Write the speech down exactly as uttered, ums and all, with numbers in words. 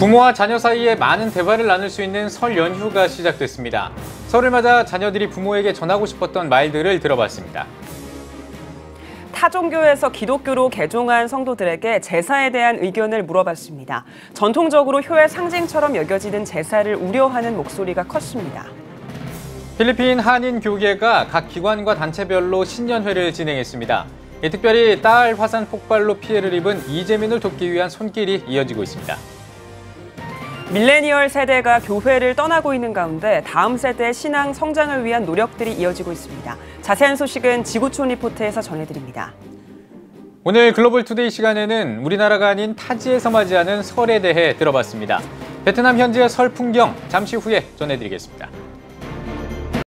부모와 자녀 사이에 많은 대화를 나눌 수 있는 설 연휴가 시작됐습니다. 설을 맞아 자녀들이 부모에게 전하고 싶었던 말들을 들어봤습니다. 타 종교에서 기독교로 개종한 성도들에게 제사에 대한 의견을 물어봤습니다. 전통적으로 효의 상징처럼 여겨지는 제사를 우려하는 목소리가 컸습니다. 필리핀 한인교계가 각 기관과 단체별로 신년회를 진행했습니다. 특별히 딸 화산 폭발로 피해를 입은 이재민을 돕기 위한 손길이 이어지고 있습니다. 밀레니얼 세대가 교회를 떠나고 있는 가운데 다음 세대의 신앙 성장을 위한 노력들이 이어지고 있습니다. 자세한 소식은 지구촌 리포트에서 전해드립니다. 오늘 글로벌 투데이 시간에는 우리나라가 아닌 타지에서 맞이하는 설에 대해 들어봤습니다. 베트남 현지의 설 풍경 잠시 후에 전해드리겠습니다.